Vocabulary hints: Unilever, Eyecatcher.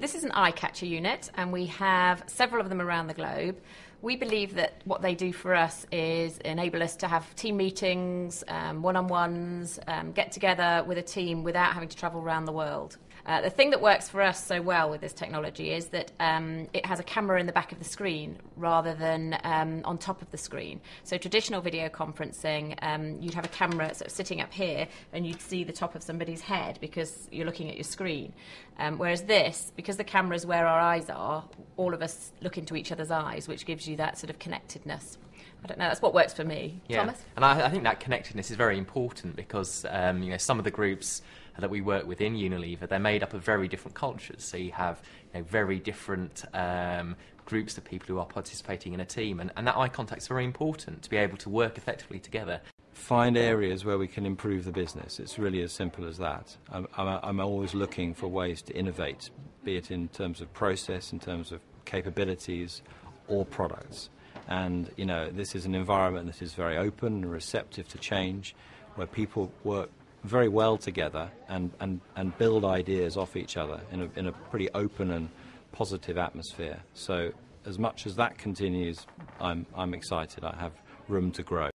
This is an Eyecatcher unit, and we have several of them around the globe. We believe that what they do for us is enable us to have team meetings, one-on-ones, get together with a team without having to travel around the world. The thing that works for us so well with this technology is that it has a camera in the back of the screen rather than on top of the screen. So traditional video conferencing, you'd have a camera sort of sitting up here and you'd see the top of somebody's head because you're looking at your screen. Whereas this, because the camera is where our eyes are, all of us look into each other's eyes, which gives you that sort of connectedness. I don't know, that's what works for me. Yeah. Thomas? And I think that connectedness is very important because you know, some of the groups that we work with in Unilever, they're made up of very different cultures. So you have very different groups of people who are participating in a team, and that eye contact is very important to be able to work effectively together. Find areas where we can improve the business. It's really as simple as that. I'm always looking for ways to innovate, be it in terms of process, in terms of capabilities or products. And you know, this is an environment that is very open and receptive to change, where people work very well together and build ideas off each other in a pretty open and positive atmosphere. So as much as that continues, I'm excited. I have room to grow.